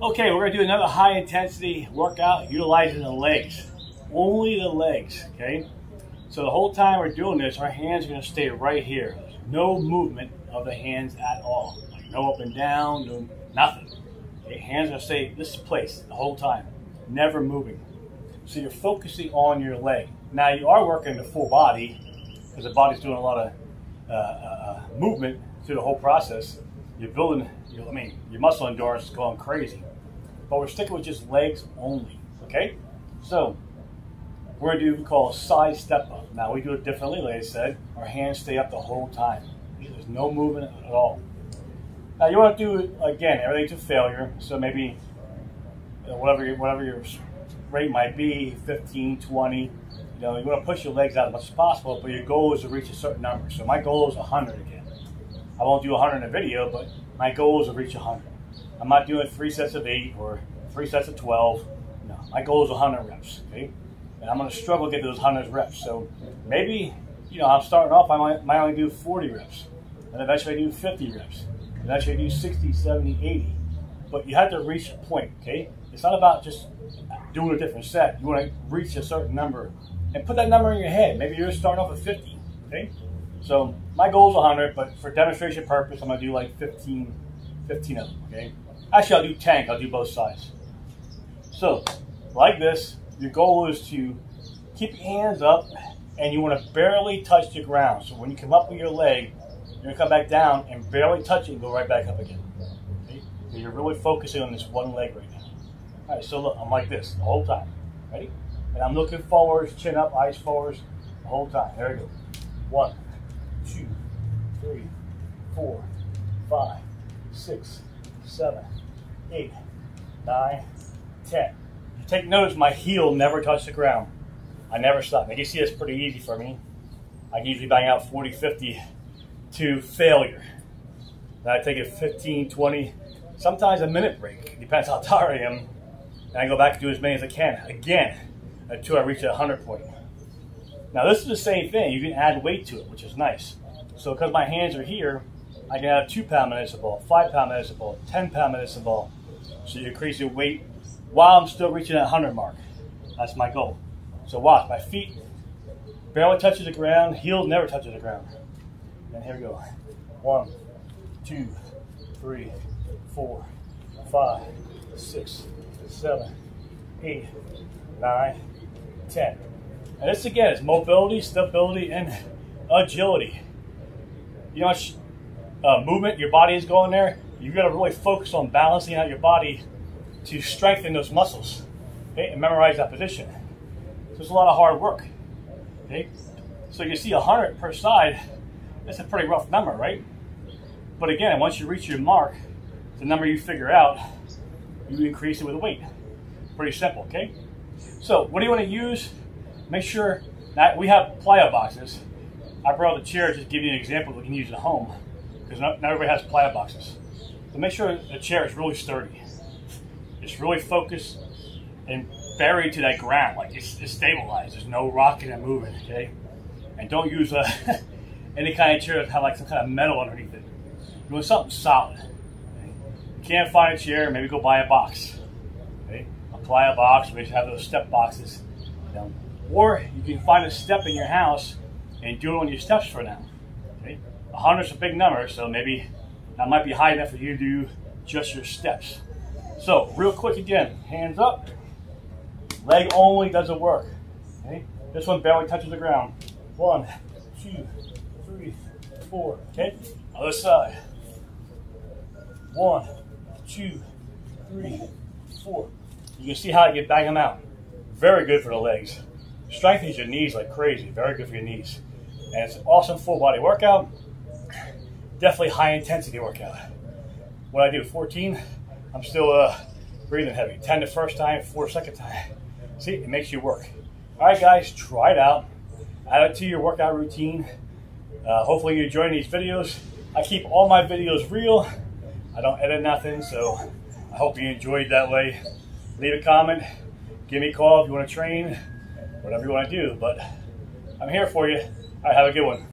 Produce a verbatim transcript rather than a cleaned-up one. Okay, we're going to do another high-intensity workout utilizing the legs. Only the legs, okay? So the whole time we're doing this, our hands are going to stay right here. There's no movement of the hands at all. Like no up and down, no nothing. Okay, hands are going to stay this place the whole time, never moving. So you're focusing on your leg. Now you are working the full body because the body's doing a lot of uh, uh, movement through the whole process. You're building, I mean, your muscle endurance is going crazy. But we're sticking with just legs only, okay? So we're gonna do what we call a side step up. Now we do it differently, like I said. Our hands stay up the whole time. There's no movement at all. Now you wanna do, again, everything to failure. So maybe whatever, whatever your rate might be, fifteen, twenty. You know, you wanna push your legs out as much as possible, but your goal is to reach a certain number. So my goal is one hundred again. I won't do one hundred in a video, but my goal is to reach one hundred. I'm not doing three sets of eight or three sets of twelve. No, my goal is one hundred reps, okay? And I'm gonna struggle to get those one hundred reps. So maybe, you know, I'm starting off, I might, might only do forty reps. And eventually I do fifty reps. Eventually I do sixty, seventy, eighty. But you have to reach a point, okay? It's not about just doing a different set. You wanna reach a certain number and put that number in your head. Maybe you're starting off at fifty, okay? So my goal is one hundred, but for demonstration purpose, I'm gonna do like fifteen, fifteen of them, okay? Actually, I'll do ten, I'll do both sides. So, like this, your goal is to keep your hands up and you wanna barely touch the ground. So when you come up with your leg, you're gonna come back down and barely touch it and go right back up again, okay? So you're really focusing on this one leg right now. All right, so look, I'm like this the whole time, ready? And I'm looking forwards, chin up, eyes forwards, the whole time, there we go. One, two, three, four, five, six, seven, eight, nine, ten. You take notice my heel never touched the ground. I never stop. Now you see it's pretty easy for me. I can usually bang out forty, fifty to failure. Then I take it fifteen, twenty, sometimes a minute break. Depends how tired I am. And I go back and do as many as I can again until I reach a hundred point. Now this is the same thing. You can add weight to it, which is nice. So because my hands are here, I can add a two pound medicine ball, five pound medicine ball, ten pound medicine ball. So you increase your weight while I'm still reaching that one hundred mark. That's my goal. So watch, my feet barely touches the ground, heel never touches the ground. And here we go. One, two, three, four, five, six, seven, eight, nine, ten. And this again is mobility, stability, and agility. You know, uh, movement, your body is going there. You've got to really focus on balancing out your body to strengthen those muscles, okay? And memorize that position. So it's a lot of hard work, okay? So you see one hundred per side, that's a pretty rough number, right? But again, once you reach your mark, the number you figure out, you increase it with weight. Pretty simple, okay? So what do you want to use? Make sure that we have plyo boxes. I brought the chair just to give you an example that we can use at home because not, not everybody has plyo boxes. So make sure the chair is really sturdy. It's really focused and buried to that ground. Like it's, it's stabilized. There's no rocking and moving, okay? And don't use a, any kind of chair that has like some kind of metal underneath it. You want something solid. Okay? You can't find a chair, maybe go buy a box. Okay? A plyo box, we just have those step boxes. You know? Or you can find a step in your house and do it on your steps for now. Okay? one hundred is a big number, so maybe that might be high enough for you to do just your steps. So real quick again, hands up. Leg only doesn't work. Okay? This one barely touches the ground. One, two, three, four. Okay? Other side. One, two, three, four. You can see how you bang them out. Very good for the legs. Strengthens your knees like crazy. Very good for your knees. And it's an awesome full body workout. Definitely high intensity workout. What I do, fourteen, I'm still uh, breathing heavy. ten the first time, four the second time. See, it makes you work. All right, guys, try it out. Add it to your workout routine. Uh, hopefully you're enjoying these videos. I keep all my videos real. I don't edit nothing, so I hope you enjoyed that way. Leave a comment. Give me a call if you want to train. Whatever you want to do, but I'm here for you. All right, have a good one.